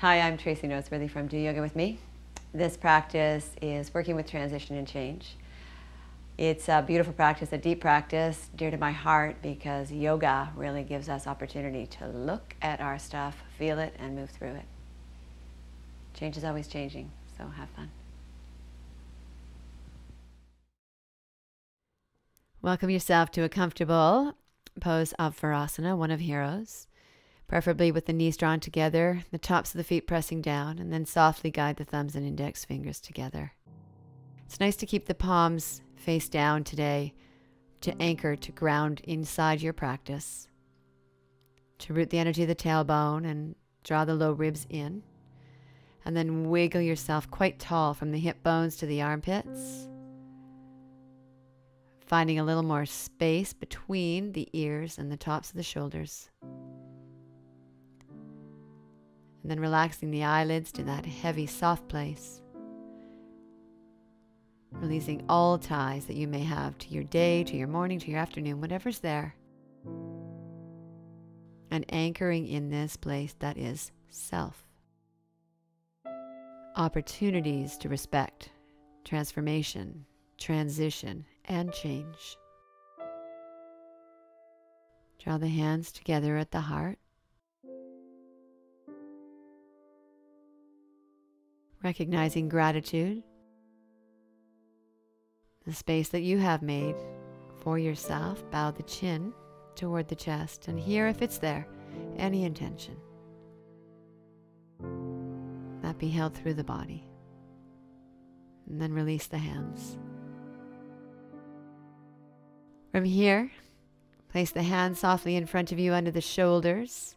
Hi, I'm Tracey Noseworthy from Do Yoga With Me. This practice is working with transition and change. It's a beautiful practice, a deep practice, dear to my heart, because yoga really gives us opportunity to look at our stuff, feel it, and move through it. Change is always changing, so have fun. Welcome yourself to a comfortable pose of Virasana, one of heroes. Preferably with the knees drawn together, the tops of the feet pressing down, and then softly guide the thumbs and index fingers together. It's nice to keep the palms face down today to anchor, to ground inside your practice, to root the energy of the tailbone and draw the low ribs in, and then wiggle yourself quite tall from the hip bones to the armpits, finding a little more space between the ears and the tops of the shoulders. And then relaxing the eyelids to that heavy, soft place. Releasing all ties that you may have to your day, to your morning, to your afternoon, whatever's there. And anchoring in this place that is self. Opportunities to respect, transformation, transition, and change. Draw the hands together at the heart. Recognizing gratitude, the space that you have made for yourself. Bow the chin toward the chest and hear, if it's there, any intention that be held through the body. And then release the hands. From here, place the hands softly in front of you under the shoulders,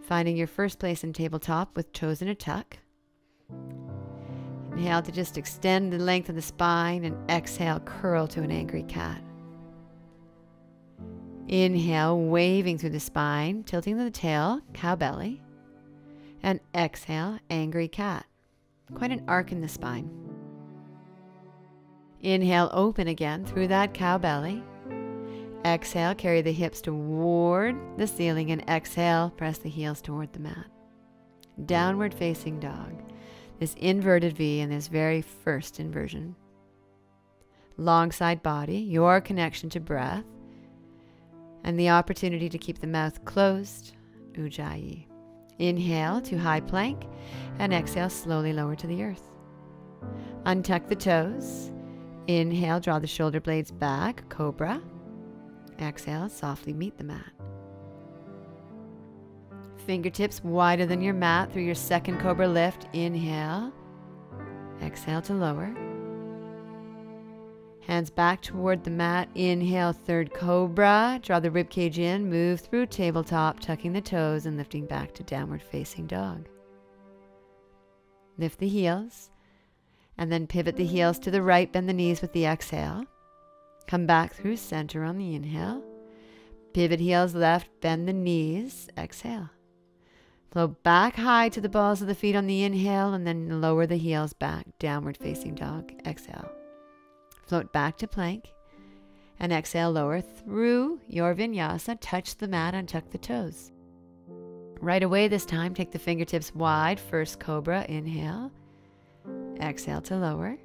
finding your first place in tabletop with toes in a tuck. Inhale to just extend the length of the spine, and exhale, curl to an angry cat. Inhale, waving through the spine, tilting the tail, cow belly. And exhale, angry cat. Quite an arc in the spine. Inhale, open again through that cow belly. Exhale, carry the hips toward the ceiling, and exhale, press the heels toward the mat. Downward facing dog. This inverted V in this very first inversion. Long side body, your connection to breath, and the opportunity to keep the mouth closed, Ujjayi. Inhale to high plank, and exhale, slowly lower to the earth. Untuck the toes. Inhale, draw the shoulder blades back, Cobra. Exhale, softly meet the mat. Fingertips wider than your mat through your second Cobra lift. Inhale. Exhale to lower. Hands back toward the mat. Inhale, third Cobra. Draw the ribcage in. Move through tabletop, tucking the toes and lifting back to downward facing dog. Lift the heels. And then pivot the heels to the right. Bend the knees with the exhale. Come back through center on the inhale. Pivot heels left. Bend the knees. Exhale. Flow back high to the balls of the feet on the inhale, and then lower the heels back, downward facing dog. Exhale. Float back to plank, and exhale, lower through your vinyasa. Touch the mat, untuck the toes. Right away this time, take the fingertips wide, first Cobra, inhale. Exhale to lower.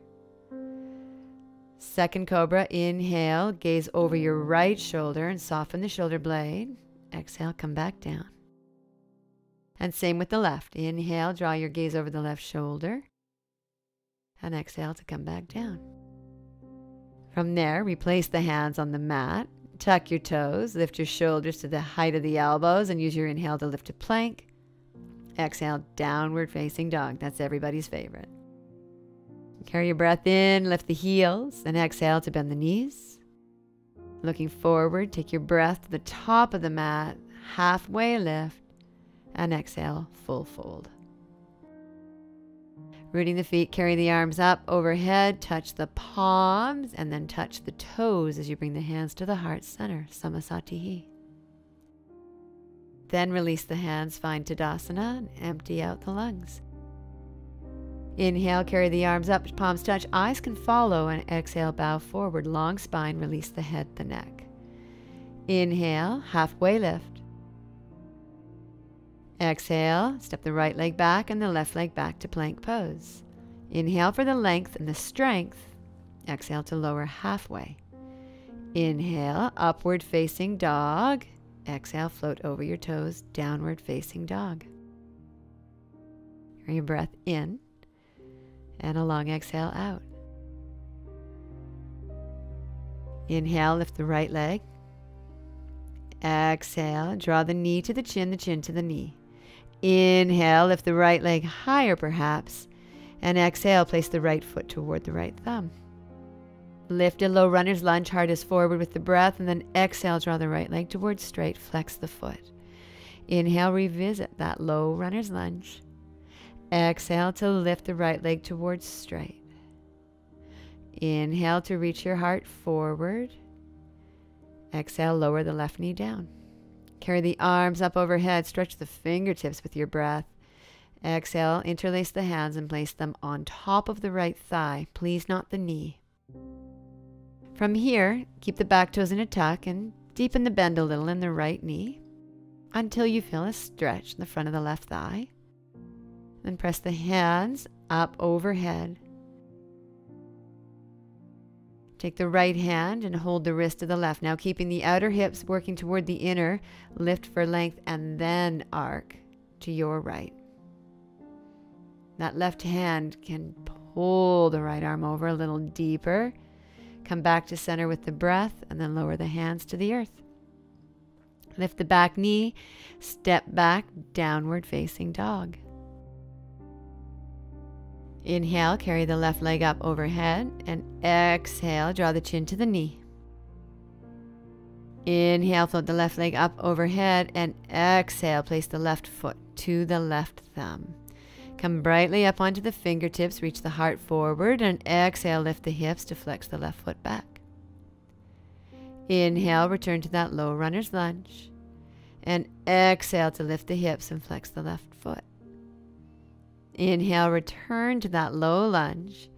Second Cobra, inhale, gaze over your right shoulder and soften the shoulder blade. Exhale, come back down. And same with the left. Inhale, draw your gaze over the left shoulder. And exhale to come back down. From there, replace the hands on the mat. Tuck your toes, lift your shoulders to the height of the elbows, and use your inhale to lift to plank. Exhale, downward facing dog. That's everybody's favorite. Carry your breath in, lift the heels, and exhale to bend the knees. Looking forward, take your breath to the top of the mat, halfway lift. And exhale, full fold. Rooting the feet, carry the arms up overhead, touch the palms, and then touch the toes as you bring the hands to the heart center, samastitihi. Then release the hands, find tadasana, and empty out the lungs. Inhale, carry the arms up, palms touch, eyes can follow, and exhale, bow forward, long spine, release the head, the neck. Inhale, halfway lift. Exhale, step the right leg back and the left leg back to plank pose. Inhale for the length and the strength. Exhale to lower halfway. Inhale, upward facing dog. Exhale, float over your toes, downward facing dog. Your breath in and a long exhale out. Inhale, lift the right leg. Exhale, draw the knee to the chin to the knee. Inhale, lift the right leg higher perhaps. And exhale, place the right foot toward the right thumb. Lift a low runner's lunge, heart is forward with the breath, and then exhale, draw the right leg towards straight, flex the foot. Inhale, revisit that low runner's lunge. Exhale to lift the right leg towards straight. Inhale to reach your heart forward. Exhale, lower the left knee down. Carry the arms up overhead, stretch the fingertips with your breath. Exhale, interlace the hands and place them on top of the right thigh, please not the knee. From here, keep the back toes in a tuck and deepen the bend a little in the right knee until you feel a stretch in the front of the left thigh. Then press the hands up overhead. Take the right hand and hold the wrist to the left. Now keeping the outer hips working toward the inner, lift for length and then arc to your right. That left hand can pull the right arm over a little deeper. Come back to center with the breath and then lower the hands to the earth. Lift the back knee, step back, downward facing dog. Inhale, carry the left leg up overhead and exhale, draw the chin to the knee. Inhale, float the left leg up overhead and exhale, place the left foot to the left thumb. Come brightly up onto the fingertips, reach the heart forward, and exhale, lift the hips to flex the left foot back. Inhale, return to that low runner's lunge, and exhale to lift the hips and flex the left foot. Inhale, return to that low lunge,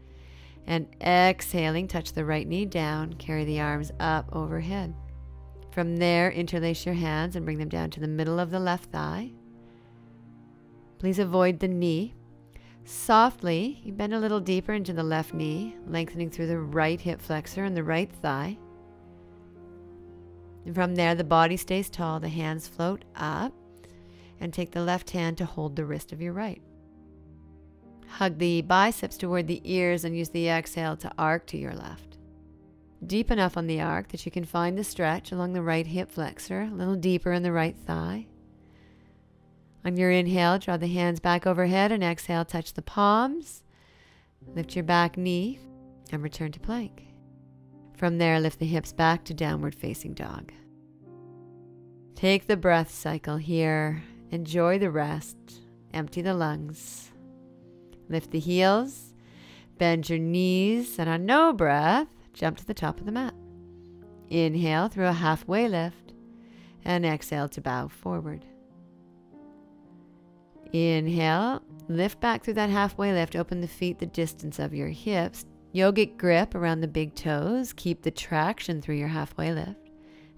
and exhaling, touch the right knee down, carry the arms up overhead. From there, interlace your hands and bring them down to the middle of the left thigh. Please avoid the knee. Softly, you bend a little deeper into the left knee, lengthening through the right hip flexor and the right thigh. And from there, the body stays tall, the hands float up, and take the left hand to hold the wrist of your right. Hug the biceps toward the ears and use the exhale to arc to your left. Deep enough on the arc that you can find the stretch along the right hip flexor, a little deeper in the right thigh. On your inhale, draw the hands back overhead and exhale, touch the palms. Lift your back knee and return to plank. From there, lift the hips back to downward facing dog. Take the breath cycle here. Enjoy the rest. Empty the lungs. Lift the heels. Bend your knees. And on no breath, jump to the top of the mat. Inhale through a halfway lift. And exhale to bow forward. Inhale, lift back through that halfway lift, open the feet the distance of your hips, yogic grip around the big toes, keep the traction through your halfway lift,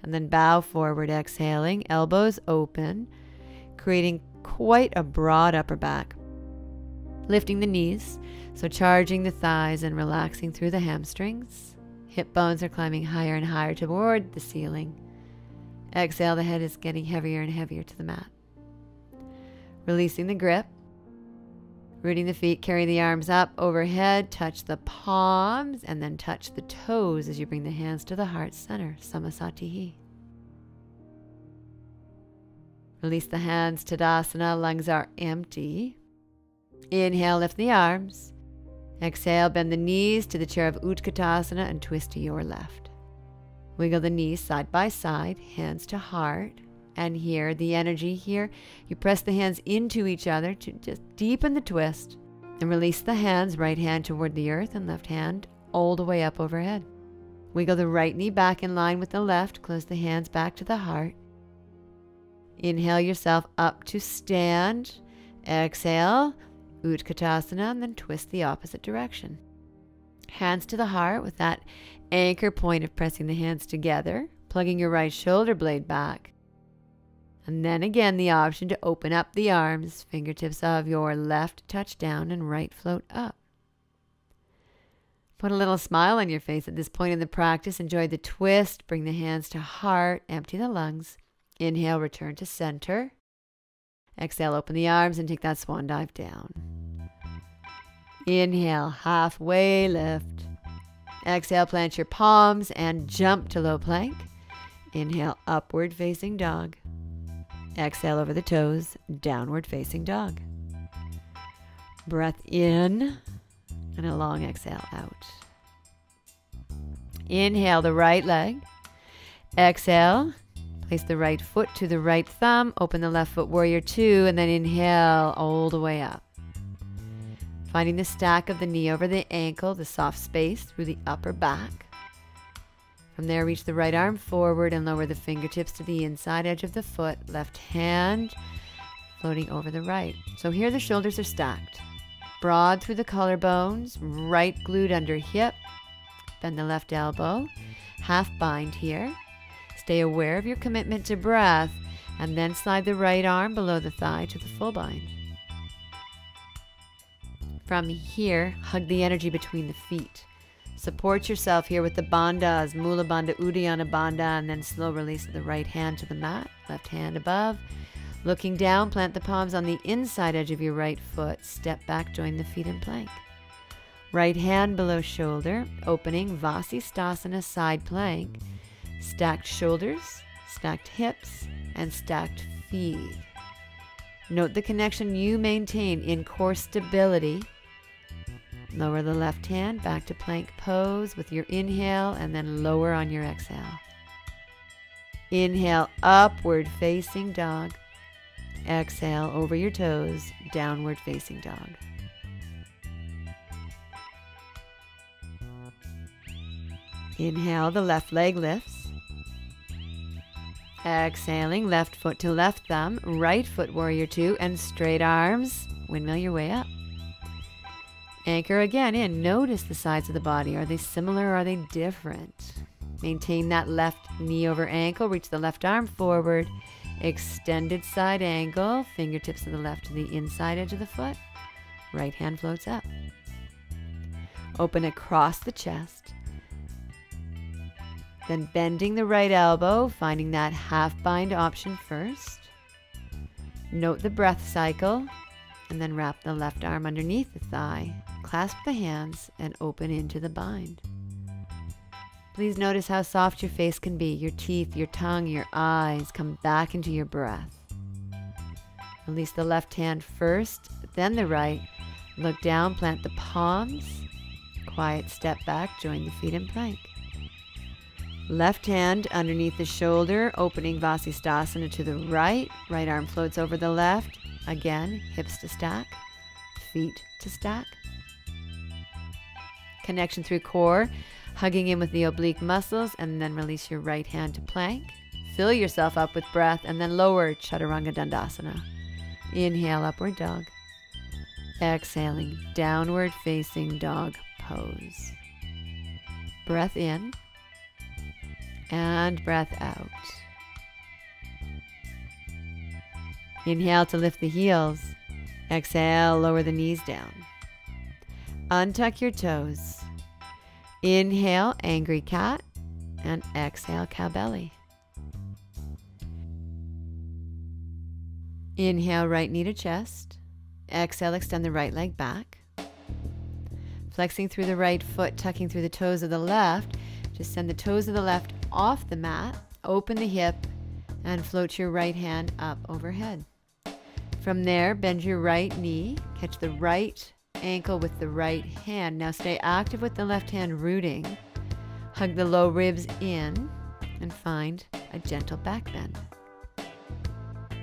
and then bow forward, exhaling, elbows open, creating quite a broad upper back, lifting the knees, so charging the thighs and relaxing through the hamstrings, hip bones are climbing higher and higher toward the ceiling, exhale, the head is getting heavier and heavier to the mat. Releasing the grip, rooting the feet, carry the arms up overhead, touch the palms, and then touch the toes as you bring the hands to the heart center, samastitihi. Release the hands, tadasana, lungs are empty. Inhale, lift the arms. Exhale, bend the knees to the chair of Utkatasana and twist to your left. Wiggle the knees side by side, hands to heart. And here, the energy here, you press the hands into each other to just deepen the twist and release the hands, right hand toward the earth and left hand all the way up overhead. Wiggle the right knee back in line with the left, close the hands back to the heart. Inhale yourself up to stand, exhale, Utkatasana, and then twist the opposite direction. Hands to the heart with that anchor point of pressing the hands together, plugging your right shoulder blade back. And then again, the option to open up the arms, fingertips of your left touch down and right float up. Put a little smile on your face at this point in the practice. Enjoy the twist. Bring the hands to heart. Empty the lungs. Inhale, return to center. Exhale, open the arms and take that swan dive down. Inhale, halfway lift. Exhale, plant your palms and jump to low plank. Inhale, upward facing dog. Exhale over the toes, downward facing dog. Breath in. And a long exhale out. Inhale the right leg. Exhale. Place the right foot to the right thumb. Open the left foot, warrior two. And then inhale all the way up. Finding the stack of the knee over the ankle. The soft space through the upper back. From there reach the right arm forward. And lower the fingertips to the inside edge of the foot. Left hand floating over the right. So here the shoulders are stacked. Broad through the collarbones, right glute under hip, bend the left elbow, half bind here. Stay aware of your commitment to breath, and then slide the right arm below the thigh to the full bind. From here, hug the energy between the feet. Support yourself here with the bandhas, Mula Bandha, Uddiyana Bandha, and then slow release of the right hand to the mat, left hand above. Looking down, plant the palms on the inside edge of your right foot. Step back, join the feet in plank. Right hand below shoulder, opening Vasisthasana side plank. Stacked shoulders, stacked hips, and stacked feet. Note the connection you maintain in core stability. Lower the left hand back to plank pose with your inhale and then lower on your exhale. Inhale, upward facing dog. Exhale over your toes, downward facing dog. Inhale, the left leg lifts. Exhaling, left foot to left thumb, right foot warrior two, and straight arms. Windmill your way up. Anchor again in. Notice the sides of the body. Are they similar or are they different? Maintain that left knee over ankle. Reach the left arm forward. Extended side angle, fingertips to the left to the inside edge of the foot. Right hand floats up. Open across the chest. Then bending the right elbow, finding that half bind option first. Note the breath cycle, and then wrap the left arm underneath the thigh. Clasp the hands and open into the bind. Please notice how soft your face can be, your teeth, your tongue, your eyes. Come back into your breath. Release the left hand first, then the right. Look down, plant the palms. Quiet step back, join the feet in plank. Left hand underneath the shoulder, opening Vasisthasana to the right. Right arm floats over the left. Again, hips to stack, feet to stack. Connection through core. Hugging in with the oblique muscles and then release your right hand to plank. Fill yourself up with breath and then lower Chaturanga Dandasana. Inhale, upward dog. Exhaling, downward facing dog pose. Breath in and breath out. Inhale to lift the heels. Exhale, lower the knees down. Untuck your toes. Inhale, angry cat, and exhale, cowbelly. Inhale, right knee to chest. Exhale, extend the right leg back. Flexing through the right foot, tucking through the toes of the left. Just send the toes of the left off the mat, open the hip, and float your right hand up overhead. From there, bend your right knee, catch the right ankle with the right hand. Now stay active with the left hand rooting. Hug the low ribs in and find a gentle back bend.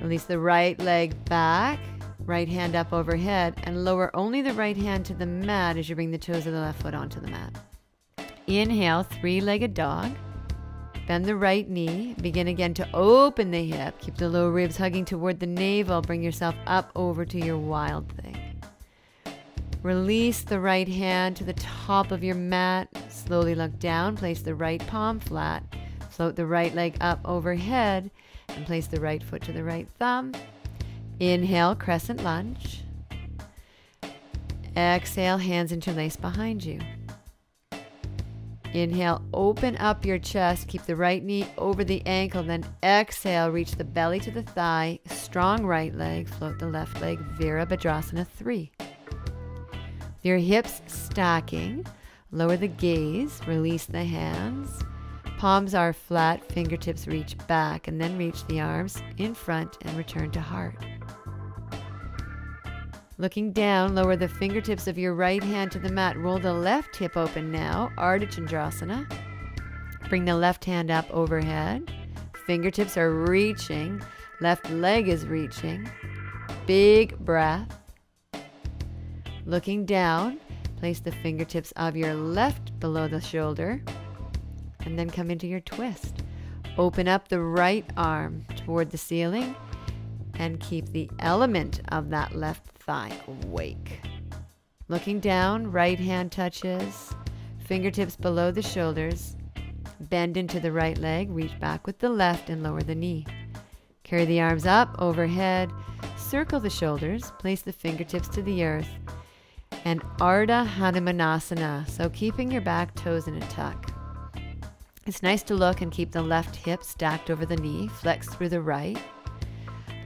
Release the right leg back, right hand up overhead, and lower only the right hand to the mat as you bring the toes of the left foot onto the mat. Inhale, three-legged dog. Bend the right knee. Begin again to open the hip. Keep the low ribs hugging toward the navel. Bring yourself up over to your wild thing. Release the right hand to the top of your mat. Slowly look down. Place the right palm flat. Float the right leg up overhead and place the right foot to the right thumb. Inhale, crescent lunge. Exhale, hands interlace behind you. Inhale, open up your chest. Keep the right knee over the ankle. Then exhale, reach the belly to the thigh. Strong right leg, float the left leg. Virabhadrasana 3. Your hips stacking. Lower the gaze. Release the hands. Palms are flat. Fingertips reach back. And then reach the arms in front and return to heart. Looking down, lower the fingertips of your right hand to the mat. Roll the left hip open now, Ardha Chandrasana. Bring the left hand up overhead. Fingertips are reaching. Left leg is reaching. Big breath. Looking down, place the fingertips of your left below the shoulder. And then come into your twist. Open up the right arm toward the ceiling. And keep the element of that left thigh awake. Looking down, right hand touches, fingertips below the shoulders, bend into the right leg, reach back with the left and lower the knee. Carry the arms up, overhead, circle the shoulders, place the fingertips to the earth, and Ardha Hanumanasana, so keeping your back toes in a tuck. It's nice to look and keep the left hip stacked over the knee, flex through the right,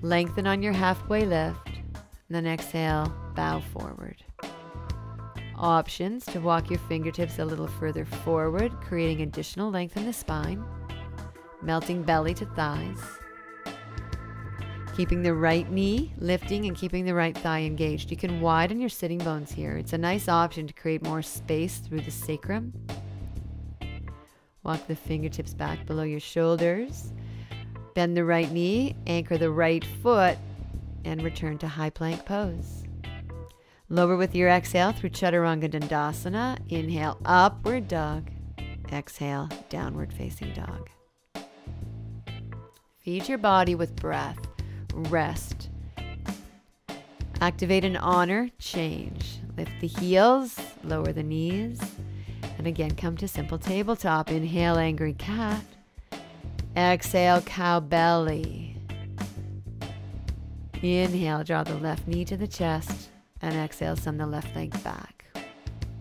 lengthen on your halfway lift, then exhale, bow forward. Options to walk your fingertips a little further forward, creating additional length in the spine, melting belly to thighs, keeping the right knee lifting and keeping the right thigh engaged. You can widen your sitting bones here. It's a nice option to create more space through the sacrum. Walk the fingertips back below your shoulders. Bend the right knee, anchor the right foot, and return to high plank pose. Lower with your exhale through Chaturanga Dandasana. Inhale, upward dog. Exhale, downward facing dog. Feed your body with breath. Rest. Activate an honor change. Lift the heels, lower the knees, and again come to simple tabletop. Inhale, angry cat. Exhale, cow belly. Inhale, draw the left knee to the chest, and exhale, send the left leg back.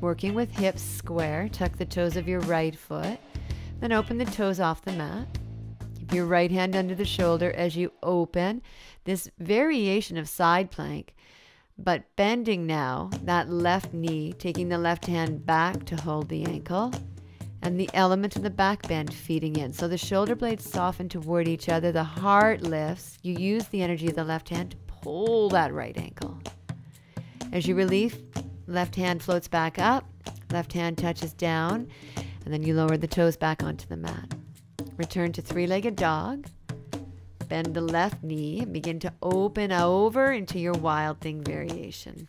Working with hips square, tuck the toes of your right foot, then open the toes off the mat. Keep your right hand under the shoulder as you open. This variation of side plank, but bending now, that left knee, taking the left hand back to hold the ankle, and the element of the back bend feeding in. So the shoulder blades soften toward each other, the heart lifts. You use the energy of the left hand to pull that right ankle. As you release, left hand floats back up, left hand touches down, and then you lower the toes back onto the mat. Return to three-legged dog. Bend the left knee and begin to open over into your wild thing variation.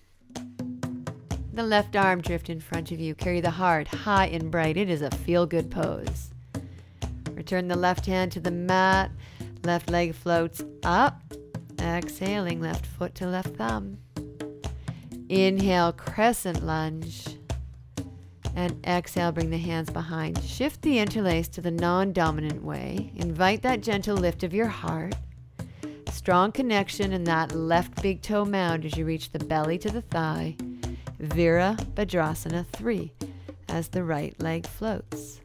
The left arm drift in front of you. Carry the heart high and bright. It is a feel-good pose. Return the left hand to the mat. Left leg floats up. Exhaling, left foot to left thumb. Inhale, crescent lunge. And exhale, bring the hands behind. Shift the interlace to the non-dominant way. Invite that gentle lift of your heart. Strong connection in that left big toe mound as you reach the belly to the thigh. Virabhadrasana 3 as the right leg floats.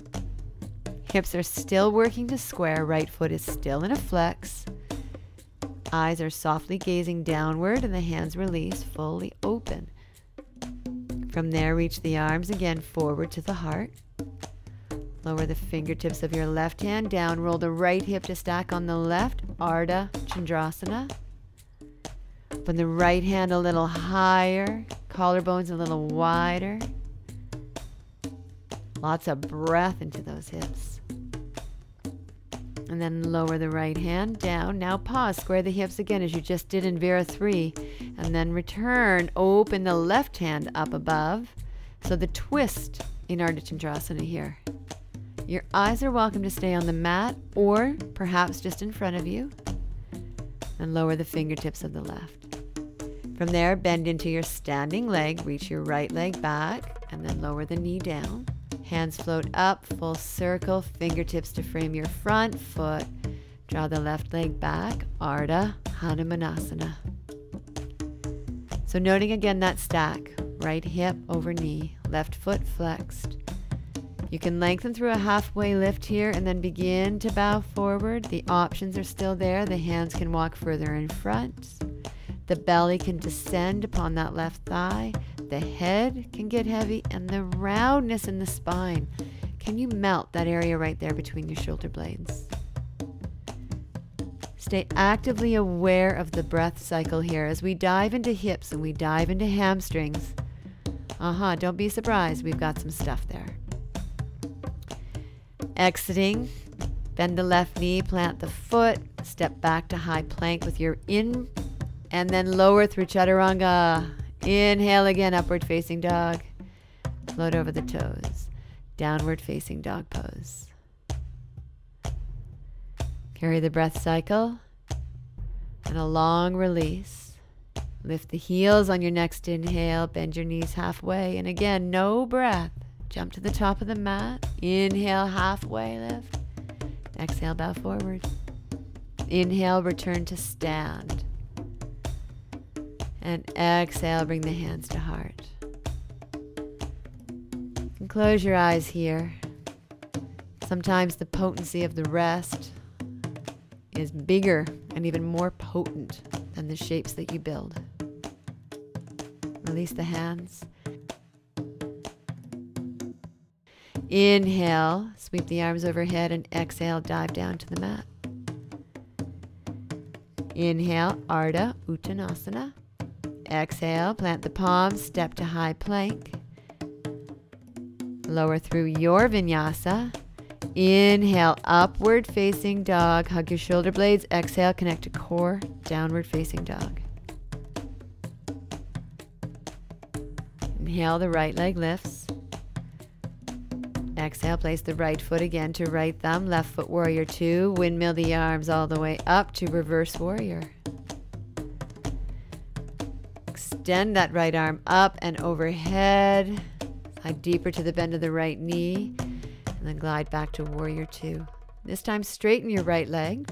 Hips are still working to square. Right foot is still in a flex. Eyes are softly gazing downward and the hands release fully open. From there, reach the arms again forward to the heart. Lower the fingertips of your left hand down. Roll the right hip to stack on the left. Ardha Chandrasana. Open the right hand a little higher. Collarbones a little wider. Lots of breath into those hips. And then lower the right hand down. Now pause. Square the hips again as you just did in Vira 3. And then return. Open the left hand up above. So the twist in Ardha Chandrasana here. Your eyes are welcome to stay on the mat or perhaps just in front of you. And lower the fingertips of the left. From there, bend into your standing leg, reach your right leg back, and then lower the knee down. Hands float up, full circle, fingertips to frame your front foot. Draw the left leg back, Ardha Hanumanasana. So noting again that stack, right hip over knee, left foot flexed. You can lengthen through a halfway lift here and then begin to bow forward. The options are still there. The hands can walk further in front. The belly can descend upon that left thigh. The head can get heavy, and the roundness in the spine. Can you melt that area right there between your shoulder blades? Stay actively aware of the breath cycle here as we dive into hips and we dive into hamstrings. Don't be surprised, we've got some stuff there. Exiting, bend the left knee, plant the foot, step back to high plank with your in, and then lower through chaturanga. Inhale again, upward facing dog. Float over the toes. Downward facing dog pose. Carry the breath cycle and a long release. Lift the heels on your next inhale, bend your knees halfway, and again, no breath. Jump to the top of the mat. Inhale, halfway lift. Exhale, bow forward. Inhale, return to stand. And exhale, bring the hands to heart. You can close your eyes here. Sometimes the potency of the rest is bigger and even more potent than the shapes that you build. Release the hands. Inhale, sweep the arms overhead, and exhale, dive down to the mat. Inhale, Ardha Uttanasana. Exhale, plant the palms, step to high plank. Lower through your vinyasa. Inhale, upward facing dog. Hug your shoulder blades. Exhale, connect to core. Downward facing dog. Inhale, the right leg lifts. Exhale, place the right foot again to right thumb. Left foot warrior two. Windmill the arms all the way up to reverse warrior. Extend that right arm up and overhead. Slide deeper to the bend of the right knee. And then glide back to warrior two. This time straighten your right leg.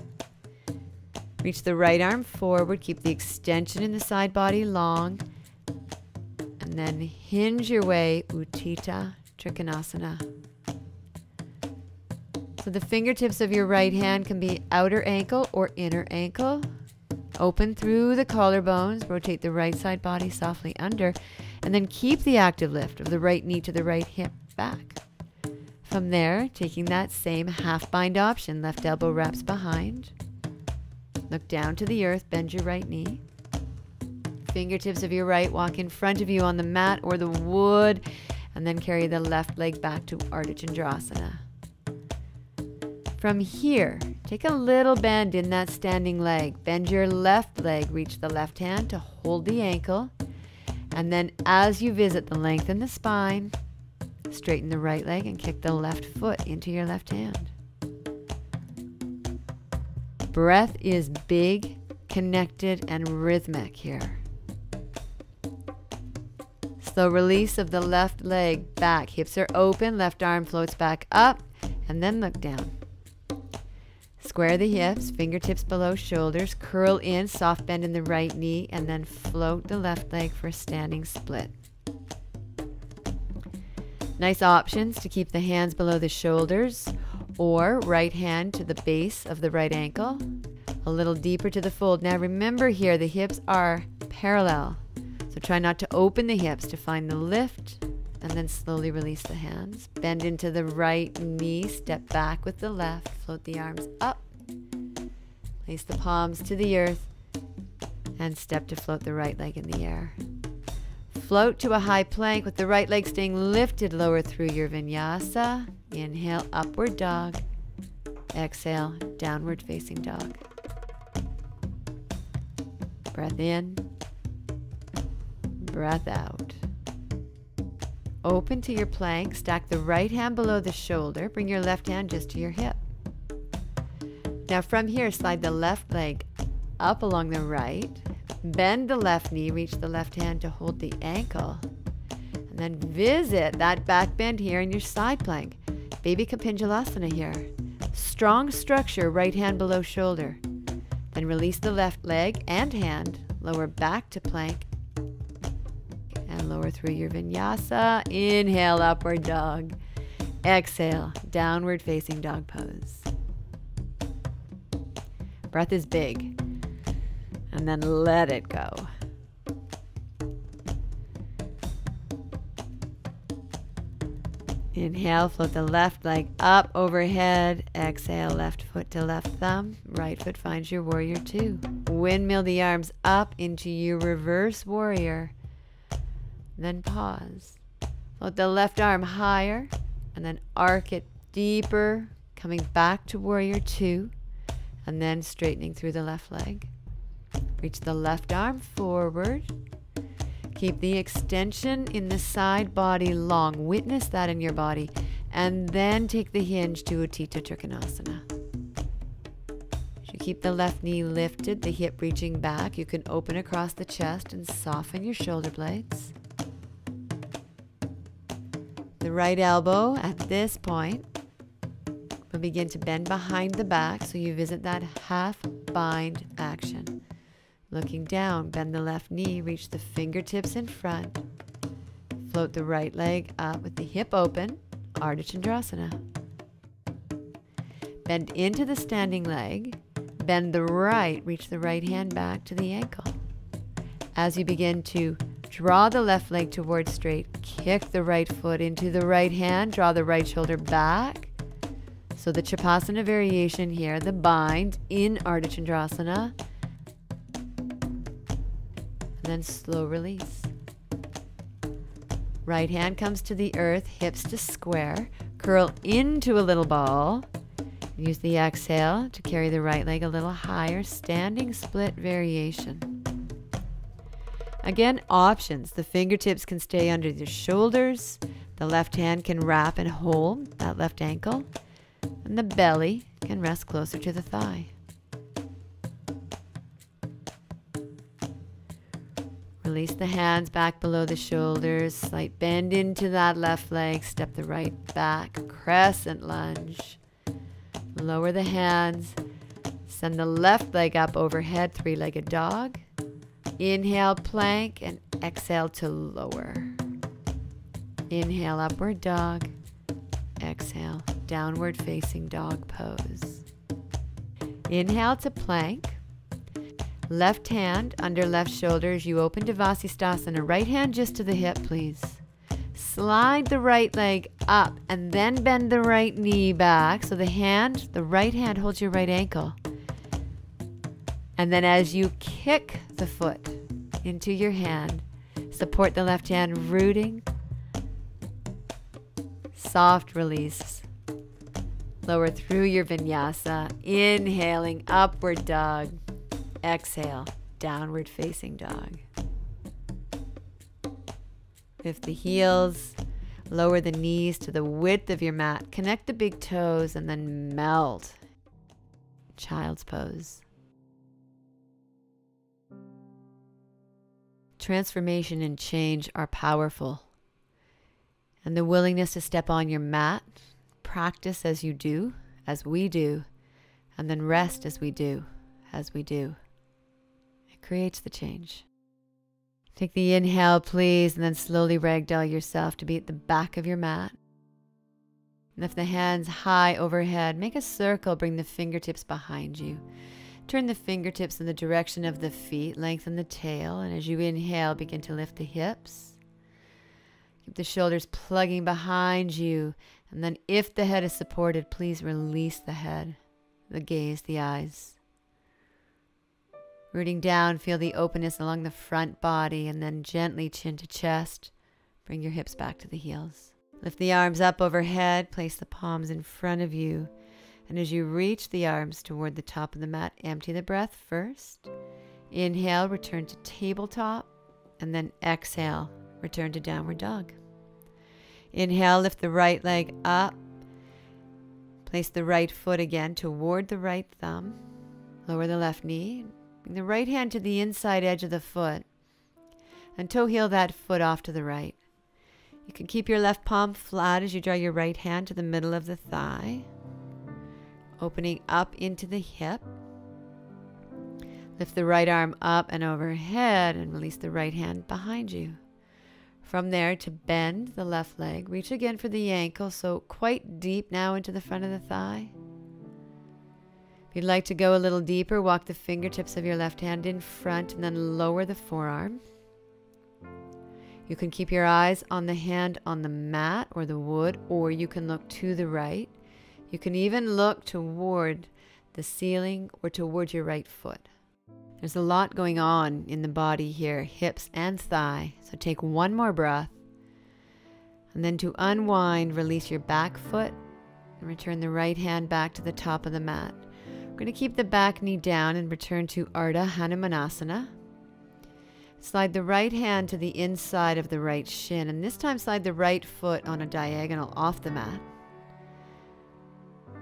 Reach the right arm forward. Keep the extension in the side body long. And then hinge your way, Utthita Trikonasana. So the fingertips of your right hand can be outer ankle or inner ankle. Open through the collarbones. Rotate the right side body softly under. And then keep the active lift of the right knee to the right hip back. From there, taking that same half bind option, left elbow wraps behind. Look down to the earth, bend your right knee. Fingertips of your right walk in front of you on the mat or the wood, and then carry the left leg back to Ardha Chandrasana. From here, take a little bend in that standing leg. Bend your left leg, reach the left hand to hold the ankle, and then as you visit the length in the spine, straighten the right leg and kick the left foot into your left hand. Breath is big, connected, and rhythmic here. Slow release of the left leg back. Hips are open, left arm floats back up, and then look down. Square the hips, fingertips below shoulders, curl in, soft bend in the right knee, and then float the left leg for a standing split. Nice options to keep the hands below the shoulders or right hand to the base of the right ankle. A little deeper to the fold. Now remember here, the hips are parallel. So try not to open the hips to find the lift, and then slowly release the hands. Bend into the right knee, step back with the left, float the arms up. Place the palms to the earth and step to float the right leg in the air. Float to a high plank with the right leg staying lifted, lower through your vinyasa. Inhale, upward dog. Exhale, downward facing dog. Breath in. Breath out. Open to your plank. Stack the right hand below the shoulder. Bring your left hand just to your hip. Now from here, slide the left leg up along the right. Bend the left knee, reach the left hand to hold the ankle. And then visit that back bend here in your side plank. Baby Kapinjalasana here. Strong structure, right hand below shoulder. Then release the left leg and hand, lower back to plank, and lower through your vinyasa. Inhale, upward dog. Exhale, downward facing dog pose. Breath is big, and then let it go. Inhale, float the left leg up overhead. Exhale, left foot to left thumb. Right foot finds your warrior two. Windmill the arms up into your reverse warrior. Then pause. Float the left arm higher and then arc it deeper, coming back to warrior two, and then straightening through the left leg. Reach the left arm forward. Keep the extension in the side body long. Witness that in your body. And then take the hinge to Uttita Trikonasana. You keep the left knee lifted, the hip reaching back. You can open across the chest and soften your shoulder blades. The right elbow at this point will begin to bend behind the back, so you visit that half bind action. Looking down, bend the left knee, reach the fingertips in front. Float the right leg up with the hip open, Ardha Chandrasana. Bend into the standing leg, bend the right, reach the right hand back to the ankle. As you begin to draw the left leg toward straight, kick the right foot into the right hand, draw the right shoulder back. So the Chakrasana variation here, the bind in Ardha Chandrasana. Then slow release. Right hand comes to the earth, hips to square, curl into a little ball. Use the exhale to carry the right leg a little higher, standing split variation. Again, options. The fingertips can stay under your shoulders. The left hand can wrap and hold that left ankle. And the belly can rest closer to the thigh. Release the hands back below the shoulders, slight bend into that left leg, step the right back, crescent lunge. Lower the hands, send the left leg up overhead, three-legged dog. Inhale, plank, and exhale to lower. Inhale, upward dog. Exhale, downward facing dog pose. Inhale to plank. Left hand under left shoulder as you open to Vasisthasana. Right hand just to the hip, please. Slide the right leg up and then bend the right knee back. So the right hand holds your right ankle. And then as you kick the foot into your hand, support the left hand rooting. Soft release. Lower through your vinyasa. Inhaling, upward dog. Exhale, downward facing dog. Lift the heels, lower the knees to the width of your mat. Connect the big toes and then melt. Child's pose. Transformation and change are powerful. And the willingness to step on your mat, practice as you do, as we do, and then rest as we do, It creates the change. Take the inhale, please, and then slowly ragdoll yourself to be at the back of your mat. Lift the hands high overhead. Make a circle. Bring the fingertips behind you. Turn the fingertips in the direction of the feet. Lengthen the tail, and as you inhale, begin to lift the hips. Keep the shoulders plugging behind you, and then if the head is supported, please release the head, the gaze, the eyes. Rooting down, feel the openness along the front body and then gently chin to chest. Bring your hips back to the heels. Lift the arms up overhead, place the palms in front of you. And as you reach the arms toward the top of the mat, empty the breath first. Inhale, return to tabletop, and then exhale, return to downward dog. Inhale, lift the right leg up. Place the right foot again toward the right thumb. Lower the left knee. Bring the right hand to the inside edge of the foot and toe heel that foot off to the right. You can keep your left palm flat as you draw your right hand to the middle of the thigh. opening up into the hip. Lift the right arm up and overhead and release the right hand behind you. From there, to bend the left leg, reach again for the ankle, so quite deep now into the front of the thigh. If you'd like to go a little deeper, walk the fingertips of your left hand in front and then lower the forearm. You can keep your eyes on the hand on the mat or the wood, or you can look to the right. You can even look toward the ceiling or toward your right foot. There's a lot going on in the body here, hips and thigh. So take one more breath. And then to unwind, release your back foot and return the right hand back to the top of the mat. We're going to keep the back knee down and return to Ardha Hanumanasana. Slide the right hand to the inside of the right shin, and this time slide the right foot on a diagonal off the mat.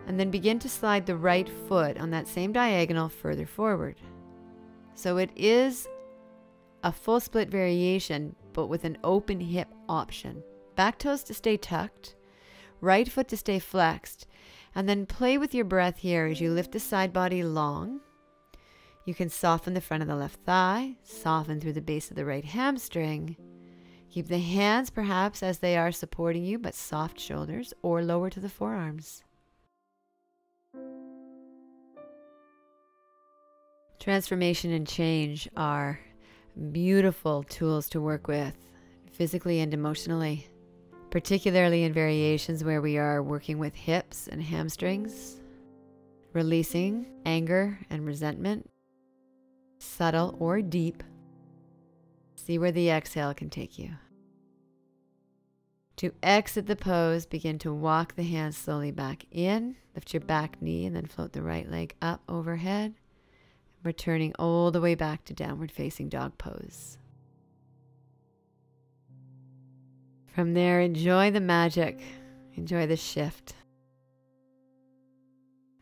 And then begin to slide the right foot on that same diagonal further forward. So it is a full split variation, but with an open hip option. Back toes to stay tucked, right foot to stay flexed, and then play with your breath here as you lift the side body long. You can soften the front of the left thigh, soften through the base of the right hamstring. Keep the hands perhaps as they are supporting you, but soft shoulders or lower to the forearms. Transformation and change are beautiful tools to work with, physically and emotionally, particularly in variations where we are working with hips and hamstrings, releasing anger and resentment, subtle or deep. See where the exhale can take you. To exit the pose, begin to walk the hands slowly back in, lift your back knee and then float the right leg up overhead. Returning all the way back to downward facing dog pose. From there, enjoy the magic. Enjoy the shift.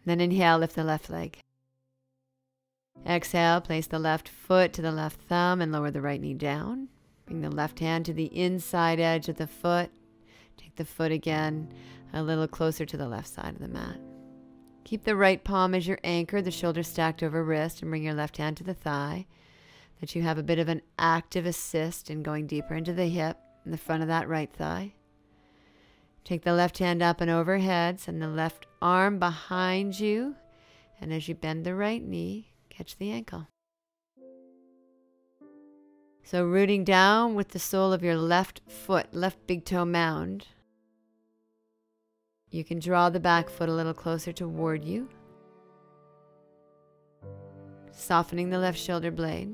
Then inhale, lift the left leg. Exhale, place the left foot to the left thumb and lower the right knee down. Bring the left hand to the inside edge of the foot. Take the foot again a little closer to the left side of the mat. Keep the right palm as your anchor, the shoulders stacked over wrist, and bring your left hand to the thigh. That you have a bit of an active assist in going deeper into the hip and the front of that right thigh. Take the left hand up and overhead, send the left arm behind you, and as you bend the right knee, catch the ankle. So rooting down with the sole of your left foot, left big toe mound. You can draw the back foot a little closer toward you, softening the left shoulder blade.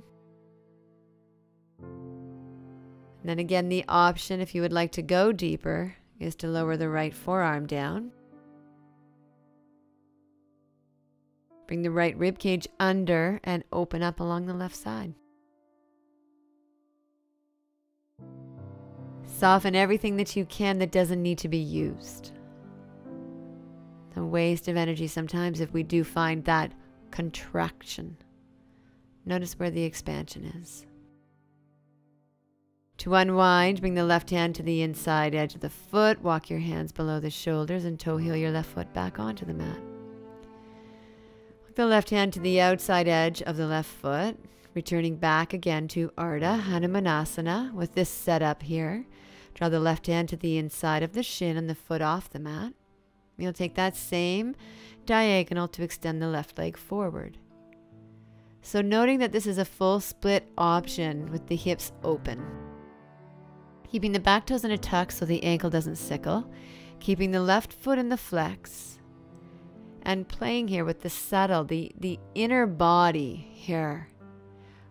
And then again, the option, if you would like to go deeper, is to lower the right forearm down. Bring the right rib cage under and open up along the left side. Soften everything that you can that doesn't need to be used. A waste of energy sometimes if we do find that contraction. Notice where the expansion is. To unwind, bring the left hand to the inside edge of the foot, walk your hands below the shoulders, and toe heel your left foot back onto the mat. Walk the left hand to the outside edge of the left foot, returning back again to Ardha Hanumanasana with this setup here. Draw the left hand to the inside of the shin and the foot off the mat. You'll take that same diagonal to extend the left leg forward. So noting that this is a full split option with the hips open. Keeping the back toes in a tuck so the ankle doesn't sickle. Keeping the left foot in the flex. And playing here with the subtle, the inner body here.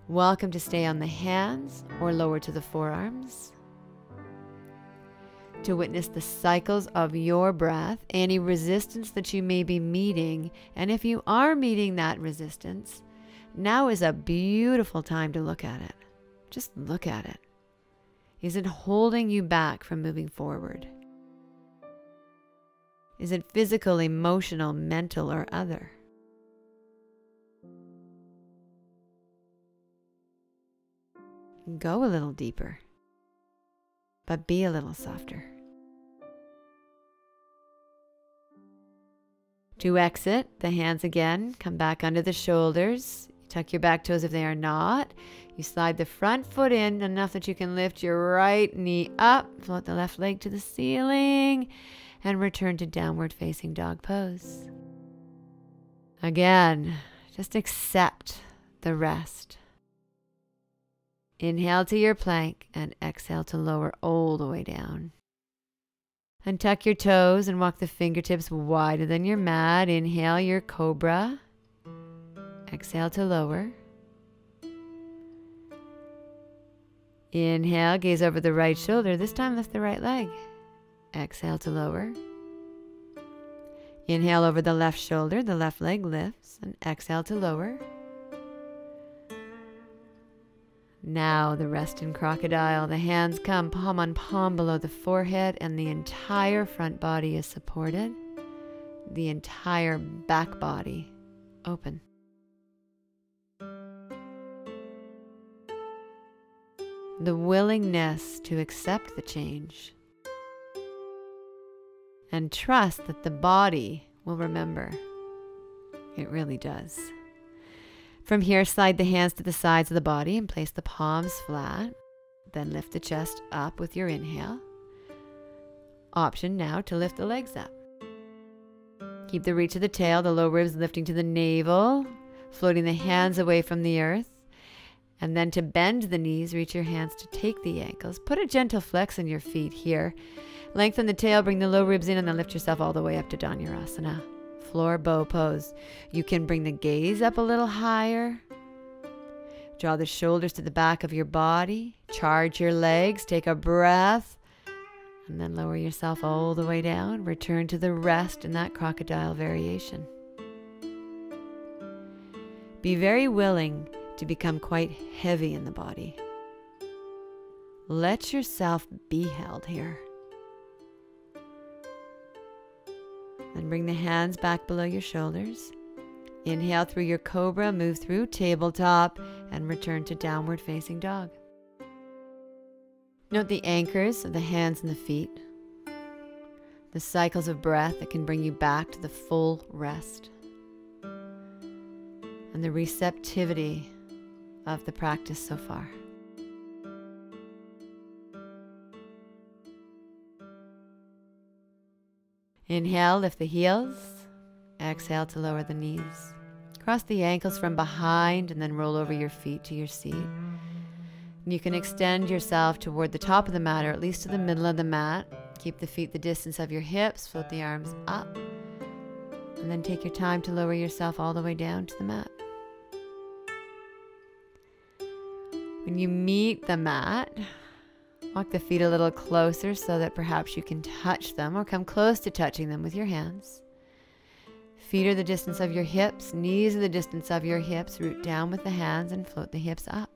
Welcome to stay on the hands or lower to the forearms. To witness the cycles of your breath, any resistance that you may be meeting, and if you are meeting that resistance, now is a beautiful time to look at it. Just look at it. Is it holding you back from moving forward? Is it physical, emotional, mental, or other? Go a little deeper, but be a little softer. To exit, the hands again come back under the shoulders. Tuck your back toes if they are not. You slide the front foot in enough that you can lift your right knee up, float the left leg to the ceiling, and return to downward facing dog pose. Again, just accept the rest. Inhale to your plank and exhale to lower all the way down. Untuck your toes and walk the fingertips wider than your mat. Inhale your cobra. Exhale to lower. Inhale, gaze over the right shoulder. This time lift the right leg. Exhale to lower. Inhale over the left shoulder. The left leg lifts. And exhale to lower. Now the rest in crocodile. The hands come palm on palm below the forehead, and the entire front body is supported. The entire back body open. The willingness to accept the change and trust that the body will remember. It really does. From here, slide the hands to the sides of the body and place the palms flat. Then lift the chest up with your inhale. Option now to lift the legs up. Keep the reach of the tail, the low ribs lifting to the navel, floating the hands away from the earth. And then to bend the knees, reach your hands to take the ankles. Put a gentle flex in your feet here. Lengthen the tail, bring the low ribs in, and then lift yourself all the way up to Dhanurasana. Floor bow pose. You can bring the gaze up a little higher. Draw the shoulders to the back of your body. Charge your legs. Take a breath. And then lower yourself all the way down. Return to the rest in that crocodile variation. Be very willing to become quite heavy in the body. Let yourself be held here. Then bring the hands back below your shoulders. Inhale through your cobra, move through tabletop, and return to downward facing dog. Note the anchors of the hands and the feet. The cycles of breath that can bring you back to the full rest. And the receptivity of the practice so far. Inhale, lift the heels. Exhale to lower the knees. Cross the ankles from behind and then roll over your feet to your seat. And you can extend yourself toward the top of the mat or at least to the middle of the mat. Keep the feet the distance of your hips. Float the arms up. And then take your time to lower yourself all the way down to the mat. When you meet the mat, walk the feet a little closer so that perhaps you can touch them or come close to touching them with your hands. Feet are the distance of your hips, knees are the distance of your hips. Root down with the hands and float the hips up.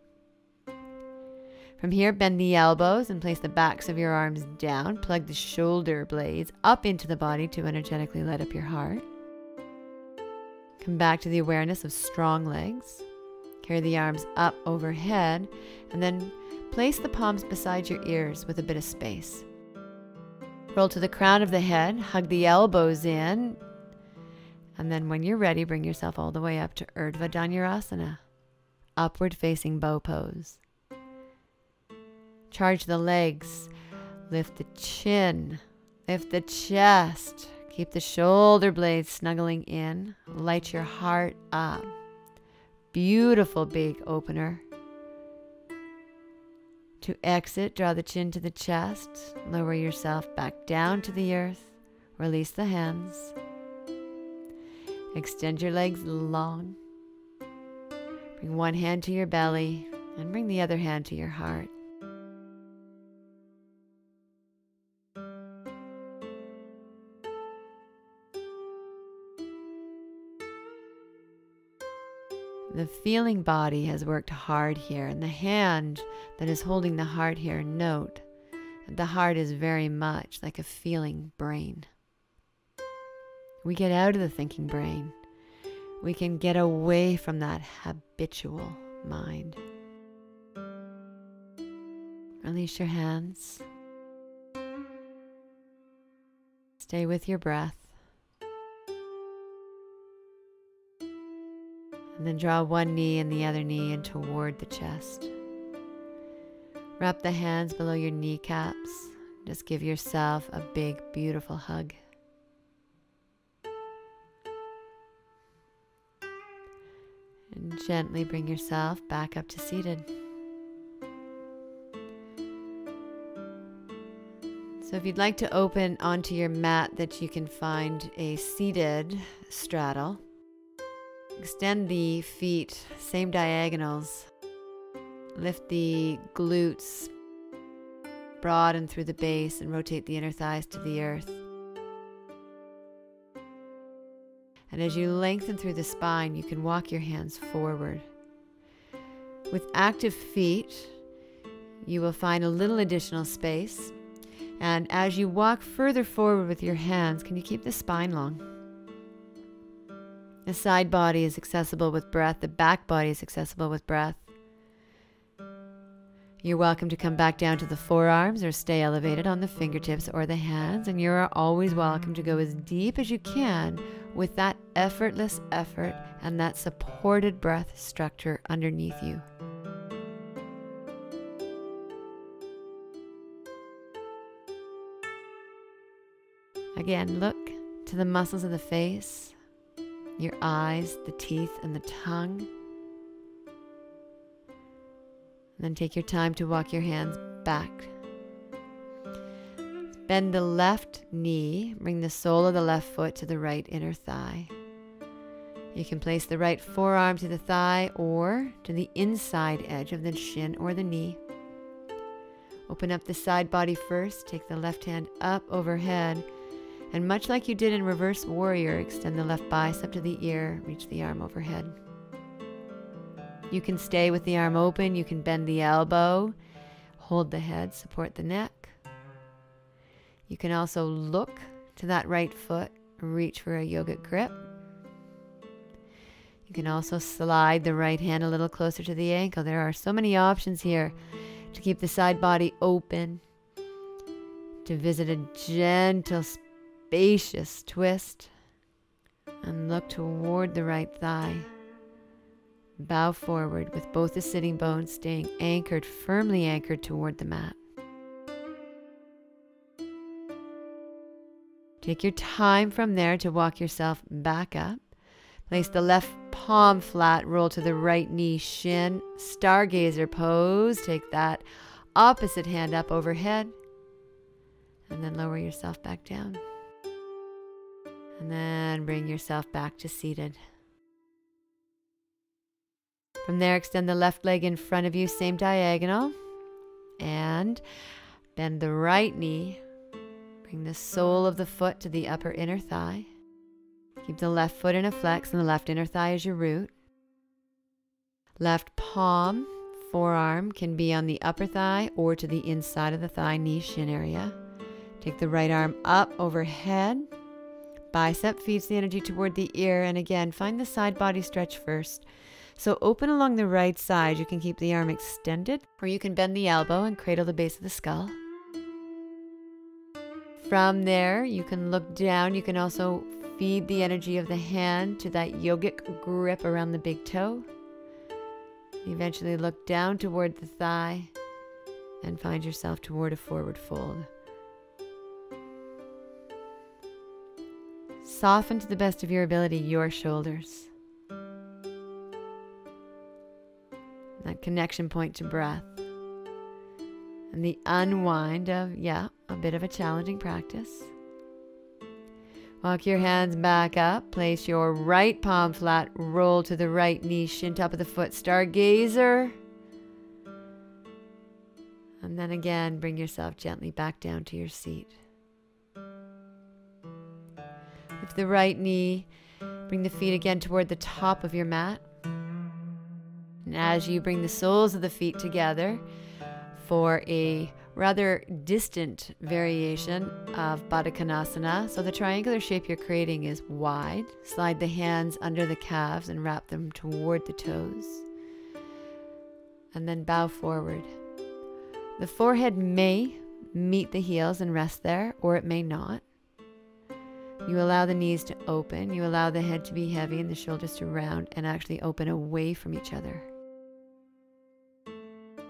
From here, bend the elbows and place the backs of your arms down. Plug the shoulder blades up into the body to energetically light up your heart. Come back to the awareness of strong legs. Carry the arms up overhead and then place the palms beside your ears with a bit of space. Roll to the crown of the head, hug the elbows in, and then when you're ready, bring yourself all the way up to Urdhva Dhanurasana, upward facing bow pose. Charge the legs, lift the chin, lift the chest, keep the shoulder blades snuggling in, light your heart up. Beautiful big opener. To exit, draw the chin to the chest, lower yourself back down to the earth, release the hands, extend your legs long, bring one hand to your belly, and bring the other hand to your heart. The feeling body has worked hard here, and the hand that is holding the heart here, note that the heart is very much like a feeling brain. We get out of the thinking brain. We can get away from that habitual mind. Release your hands. Stay with your breath. And then draw one knee and the other knee in toward the chest. Wrap the hands below your kneecaps. Just give yourself a big, beautiful hug. And gently bring yourself back up to seated. So if you'd like to open onto your mat, that you can find a seated straddle. Extend the feet, same diagonals. Lift the glutes, broaden through the base, and rotate the inner thighs to the earth. And as you lengthen through the spine, you can walk your hands forward. With active feet, you will find a little additional space. And as you walk further forward with your hands, can you keep the spine long? The side body is accessible with breath. The back body is accessible with breath. You're welcome to come back down to the forearms or stay elevated on the fingertips or the hands. And you're always welcome to go as deep as you can with that effortless effort and that supported breath structure underneath you. Again, look to the muscles of the face, your eyes, the teeth, and the tongue. And then take your time to walk your hands back. Bend the left knee, bring the sole of the left foot to the right inner thigh. You can place the right forearm to the thigh or to the inside edge of the shin or the knee. Open up the side body first, take the left hand up overhead. And much like you did in reverse warrior, extend the left bicep to the ear, reach the arm overhead. You can stay with the arm open, you can bend the elbow, hold the head, support the neck. You can also look to that right foot, reach for a yogic grip. You can also slide the right hand a little closer to the ankle. There are so many options here to keep the side body open, to visit a gentle spacious twist, and look toward the right thigh. Bow forward with both the sitting bones staying anchored, firmly anchored toward the mat. Take your time from there to walk yourself back up. Place the left palm flat, roll to the right knee, shin, stargazer pose. Take that opposite hand up overhead, and then lower yourself back down. And then bring yourself back to seated. From there, extend the left leg in front of you, same diagonal. And bend the right knee. Bring the sole of the foot to the upper inner thigh. Keep the left foot in a flex, and the left inner thigh is your root. Left palm, forearm can be on the upper thigh or to the inside of the thigh, knee, shin area. Take the right arm up overhead. Bicep feeds the energy toward the ear, and again, find the side body stretch first. So open along the right side. You can keep the arm extended, or you can bend the elbow and cradle the base of the skull. From there, you can look down. You can also feed the energy of the hand to that yogic grip around the big toe. Eventually look down toward the thigh and find yourself toward a forward fold. Soften to the best of your ability your shoulders. That connection point to breath. And the unwind of, a bit of a challenging practice. Walk your hands back up. Place your right palm flat. Roll to the right knee, shin top of the foot, stargazer. And then again, bring yourself gently back down to your seat. Lift the right knee, bring the feet again toward the top of your mat. And as you bring the soles of the feet together for a rather distant variation of Baddha Konasana, so the triangular shape you're creating is wide. Slide the hands under the calves and wrap them toward the toes. And then bow forward. The forehead may meet the heels and rest there, or it may not. You allow the knees to open. You allow the head to be heavy and the shoulders to round and actually open away from each other.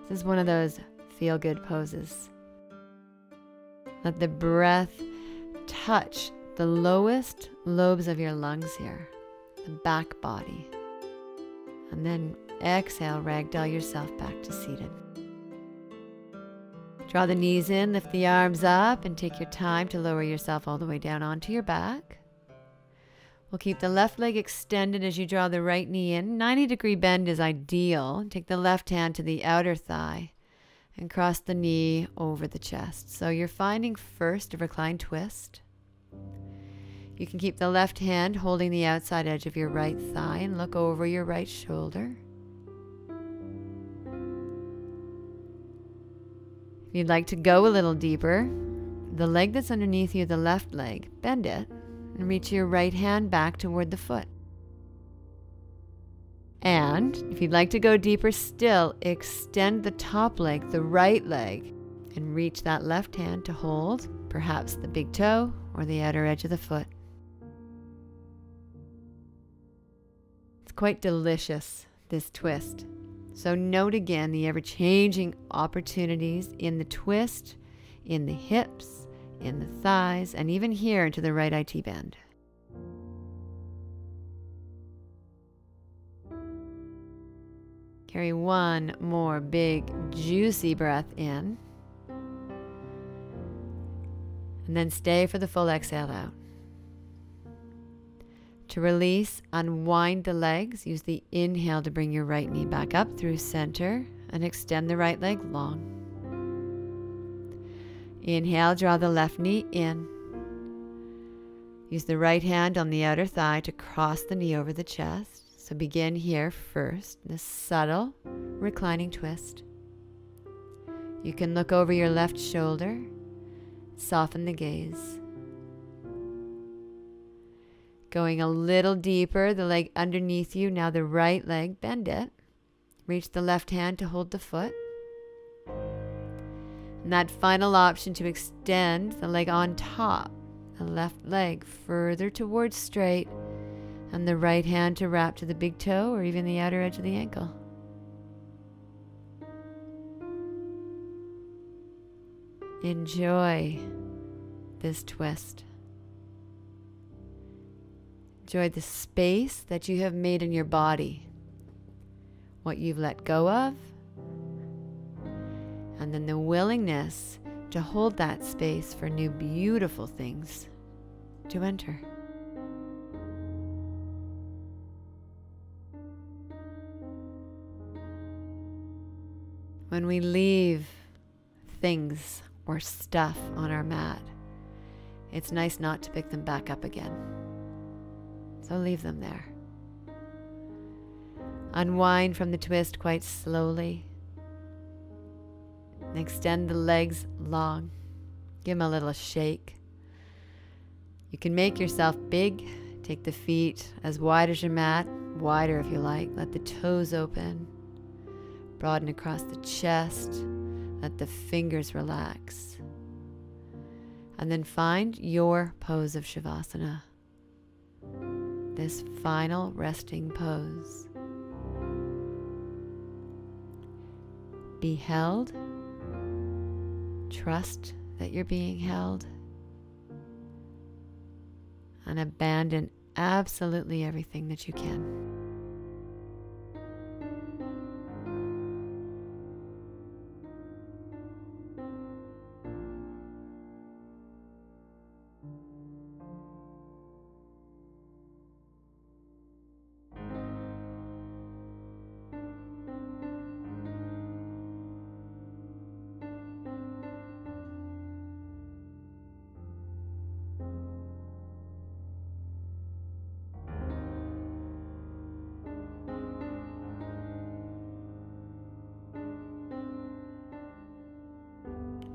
This is one of those feel-good poses. Let the breath touch the lowest lobes of your lungs here, the back body. And then exhale, ragdoll yourself back to seated. Draw the knees in, lift the arms up, and take your time to lower yourself all the way down onto your back. We'll keep the left leg extended as you draw the right knee in. 90-degree bend is ideal. Take the left hand to the outer thigh and cross the knee over the chest. So you're finding first a reclined twist. You can keep the left hand holding the outside edge of your right thigh and look over your right shoulder. If you'd like to go a little deeper, the leg that's underneath you, the left leg, bend it and reach your right hand back toward the foot. And if you'd like to go deeper still, extend the top leg, the right leg, and reach that left hand to hold perhaps the big toe or the outer edge of the foot. It's quite delicious, this twist. So note again the ever-changing opportunities in the twist, in the hips, in the thighs, and even here into the right IT band. Carry one more big, juicy breath in. And then stay for the full exhale out. To release, unwind the legs. Use the inhale to bring your right knee back up through center and extend the right leg long. Inhale, draw the left knee in. Use the right hand on the outer thigh to cross the knee over the chest. So begin here first, this subtle reclining twist. You can look over your left shoulder. Soften the gaze. Going a little deeper, the leg underneath you, now the right leg, bend it. Reach the left hand to hold the foot. And that final option to extend the leg on top, the left leg further towards straight, and the right hand to wrap to the big toe or even the outer edge of the ankle. Enjoy this twist. Enjoy the space that you have made in your body, what you've let go of, and then the willingness to hold that space for new beautiful things to enter. When we leave things or stuff on our mat, it's nice not to pick them back up again. So leave them there. Unwind from the twist quite slowly. Extend the legs long. Give them a little shake. You can make yourself big. Take the feet as wide as your mat, wider if you like. Let the toes open. Broaden across the chest. Let the fingers relax. And then find your pose of shavasana. This final resting pose. Be held. Trust that you're being held. And abandon absolutely everything that you can.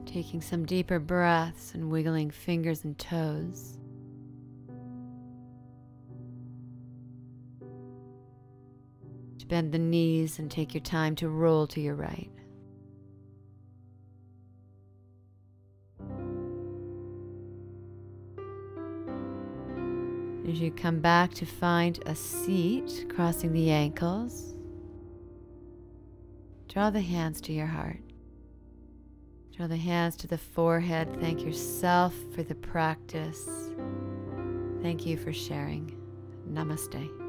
Taking some deeper breaths and wiggling fingers and toes. To bend the knees and take your time to roll to your right. As you come back to find a seat, crossing the ankles, draw the hands to your heart. Draw the hands to the forehead. Thank yourself for the practice. Thank you for sharing. Namaste.